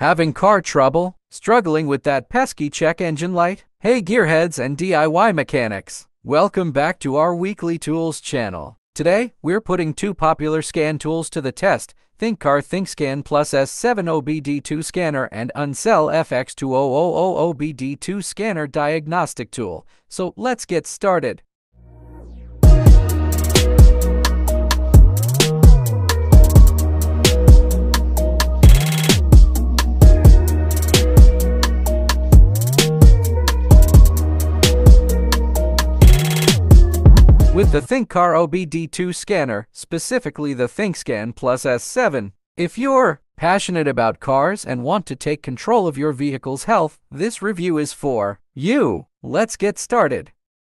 Having car trouble? Struggling with that pesky check engine light? Hey gearheads and DIY mechanics! Welcome back to our weekly tools channel. Today, we're putting two popular scan tools to the test, ThinkCar ThinkScan Plus S7 OBD2 scanner and Ancel FX2000 OBD2 scanner diagnostic tool. So let's get started. With the ThinkCar OBD2 scanner, specifically the ThinkScan Plus S7, if you're passionate about cars and want to take control of your vehicle's health, this review is for you. Let's get started.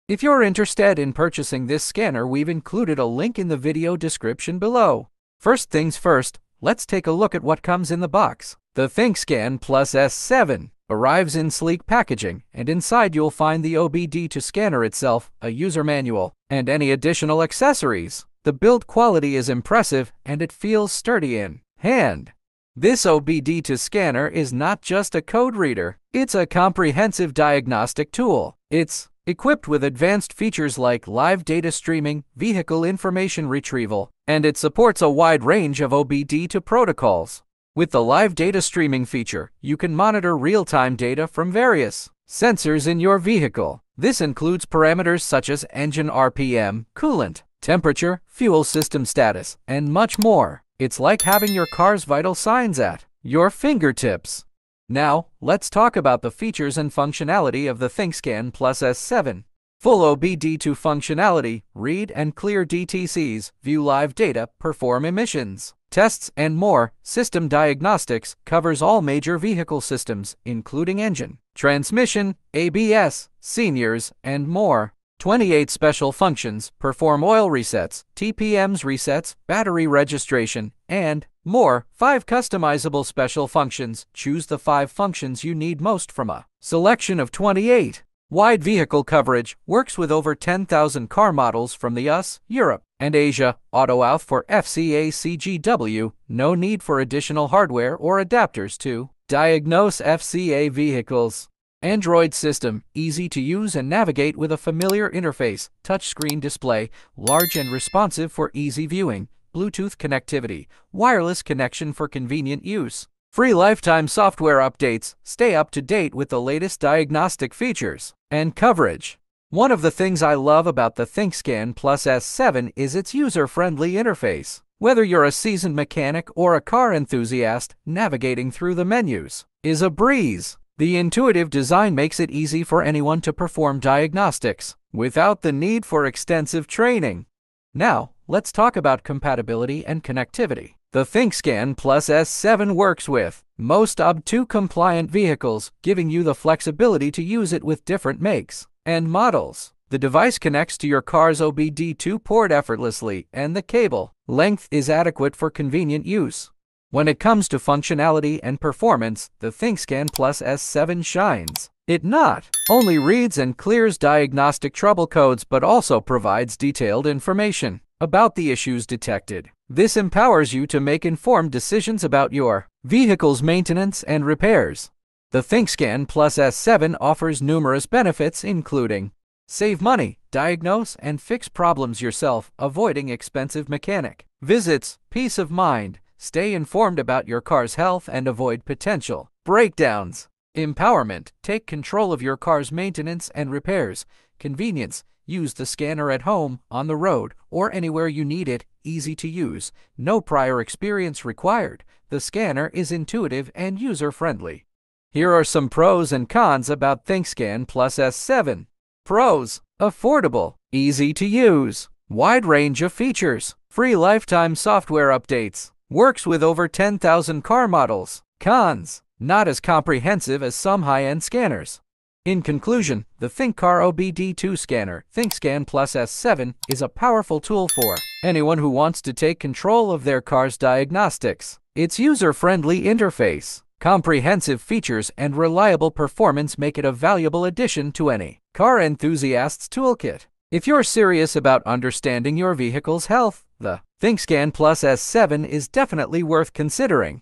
If you're interested in purchasing this scanner, we've included a link in the video description below. First things first, let's take a look at what comes in the box. The ThinkScan Plus S7 arrives in sleek packaging, and inside you'll find the OBD2 scanner itself, a user manual, and any additional accessories. The build quality is impressive, and it feels sturdy in hand. This OBD2 scanner is not just a code reader, it's a comprehensive diagnostic tool. It's equipped with advanced features like live data streaming, vehicle information retrieval, and it supports a wide range of OBD2 protocols. With the live data streaming feature, you can monitor real-time data from various sensors in your vehicle. This includes parameters such as engine RPM, coolant, temperature, fuel system status, and much more. It's like having your car's vital signs at your fingertips. Now, let's talk about the features and functionality of the ThinkScan Plus S7. Full OBD2 functionality, read and clear DTCs, view live data, perform emissions tests and more. System diagnostics covers all major vehicle systems, including engine, transmission, ABS, seniors, and more. 28 special functions, perform oil resets, TPMS resets, battery registration, and more. 5 customizable special functions, choose the 5 functions you need most from a selection of 28. Wide vehicle coverage, works with over 10,000 car models from the US, Europe, and Asia. Auto out for FCA CGW, no need for additional hardware or adapters to diagnose FCA vehicles. Android system, easy to use and navigate with a familiar interface, touchscreen display, large and responsive for easy viewing, Bluetooth connectivity, wireless connection for convenient use. Free lifetime software updates, stay up to date with the latest diagnostic features and coverage. One of the things I love about the ThinkScan Plus S7 is its user-friendly interface. Whether you're a seasoned mechanic or a car enthusiast, navigating through the menus is a breeze. The intuitive design makes it easy for anyone to perform diagnostics without the need for extensive training. Now, let's talk about compatibility and connectivity. The ThinkScan Plus S7 works with most OBD2 compliant vehicles, giving you the flexibility to use it with different makes and models. The device connects to your car's OBD2 port effortlessly, and the cable length is adequate for convenient use. When it comes to functionality and performance, the ThinkScan Plus S7 shines. It not only reads and clears diagnostic trouble codes but also provides detailed information about the issues detected. This empowers you to make informed decisions about your vehicle's maintenance and repairs. The ThinkScan Plus S7 offers numerous benefits including save money, diagnose and fix problems yourself, avoiding expensive mechanic visits, peace of mind, stay informed about your car's health and avoid potential breakdowns. Empowerment, take control of your car's maintenance and repairs. Convenience, use the scanner at home, on the road, or anywhere you need it. Easy to use, no prior experience required. The scanner is intuitive and user-friendly. Here are some pros and cons about ThinkScan Plus S7. Pros: affordable, easy to use, wide range of features, free lifetime software updates, works with over 10,000 car models. Cons: not as comprehensive as some high-end scanners. In conclusion, the ThinkCar OBD2 scanner, ThinkScan Plus S7, is a powerful tool for anyone who wants to take control of their car's diagnostics. Its user-friendly interface, comprehensive features, and reliable performance make it a valuable addition to any car enthusiast's toolkit. If you're serious about understanding your vehicle's health, the ThinkScan Plus S7 is definitely worth considering.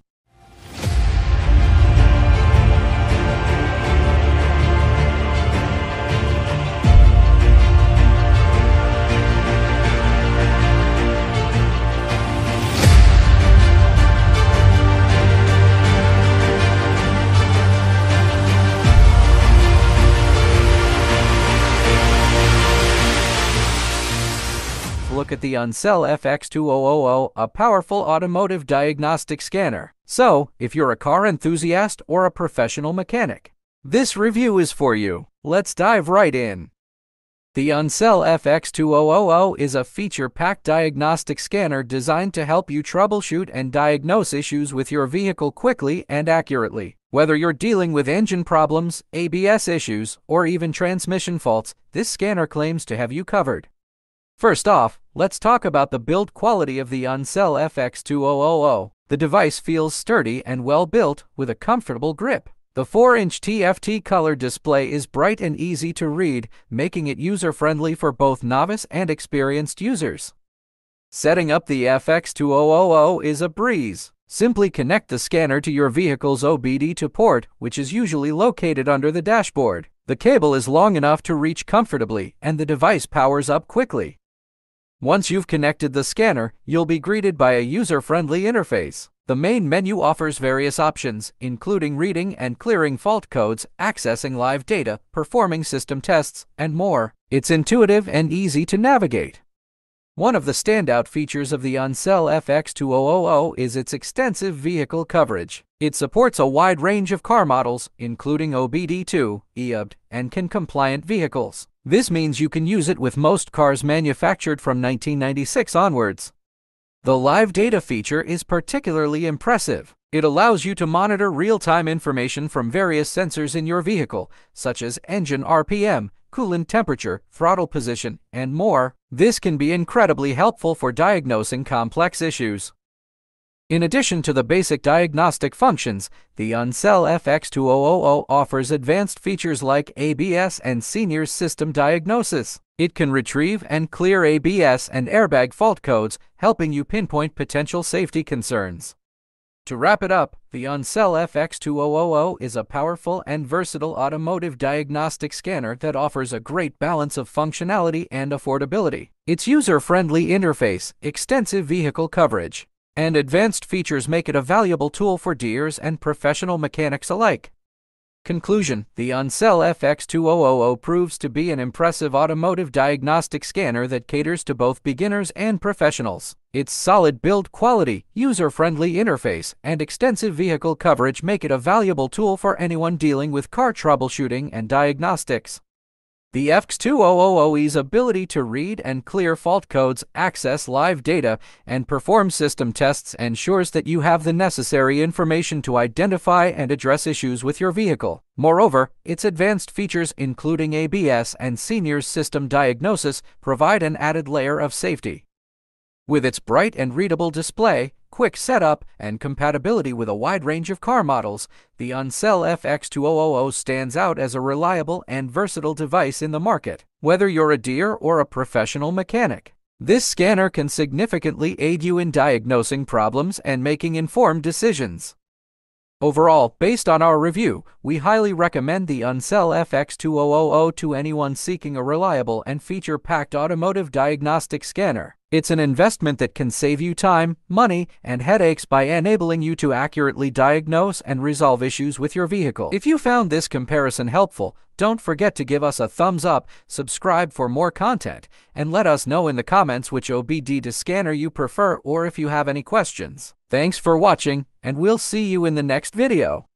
at the Ancel FX2000, a powerful automotive diagnostic scanner. So, if you're a car enthusiast or a professional mechanic, this review is for you. Let's dive right in. The Ancel FX2000 is a feature-packed diagnostic scanner designed to help you troubleshoot and diagnose issues with your vehicle quickly and accurately. Whether you're dealing with engine problems, ABS issues, or even transmission faults, this scanner claims to have you covered. First off, let's talk about the build quality of the Ancel FX2000. The device feels sturdy and well-built, with a comfortable grip. The 4-inch TFT color display is bright and easy to read, making it user-friendly for both novice and experienced users. Setting up the FX2000 is a breeze. Simply connect the scanner to your vehicle's OBD2 port, which is usually located under the dashboard. The cable is long enough to reach comfortably, and the device powers up quickly. Once you've connected the scanner, you'll be greeted by a user-friendly interface. The main menu offers various options, including reading and clearing fault codes, accessing live data, performing system tests, and more. It's intuitive and easy to navigate. One of the standout features of the Ancel FX2000 is its extensive vehicle coverage. It supports a wide range of car models, including OBD2, EUBD, and CAN-compliant vehicles. This means you can use it with most cars manufactured from 1996 onwards. The live data feature is particularly impressive. It allows you to monitor real-time information from various sensors in your vehicle, such as engine RPM, coolant temperature, throttle position, and more. This can be incredibly helpful for diagnosing complex issues. In addition to the basic diagnostic functions, the Ancel FX2000 offers advanced features like ABS and senior system diagnosis. It can retrieve and clear ABS and airbag fault codes, helping you pinpoint potential safety concerns. To wrap it up, the Ancel FX2000 is a powerful and versatile automotive diagnostic scanner that offers a great balance of functionality and affordability. Its user-friendly interface, extensive vehicle coverage, and advanced features make it a valuable tool for dealers and professional mechanics alike. Conclusion: the Ancel FX2000 proves to be an impressive automotive diagnostic scanner that caters to both beginners and professionals. Its solid build quality, user-friendly interface, and extensive vehicle coverage make it a valuable tool for anyone dealing with car troubleshooting and diagnostics. The FX2000's ability to read and clear fault codes, access live data, and perform system tests ensures that you have the necessary information to identify and address issues with your vehicle. Moreover, its advanced features, including ABS and senior system diagnosis, provide an added layer of safety. With its bright and readable display, quick setup, and compatibility with a wide range of car models, the Ancel FX2000 stands out as a reliable and versatile device in the market. Whether you're a dealer or a professional mechanic, this scanner can significantly aid you in diagnosing problems and making informed decisions. Overall, based on our review, we highly recommend the Ancel FX2000 to anyone seeking a reliable and feature-packed automotive diagnostic scanner. It's an investment that can save you time, money, and headaches by enabling you to accurately diagnose and resolve issues with your vehicle. If you found this comparison helpful, don't forget to give us a thumbs up, subscribe for more content, and let us know in the comments which OBD2 scanner you prefer or if you have any questions. Thanks for watching, and we'll see you in the next video.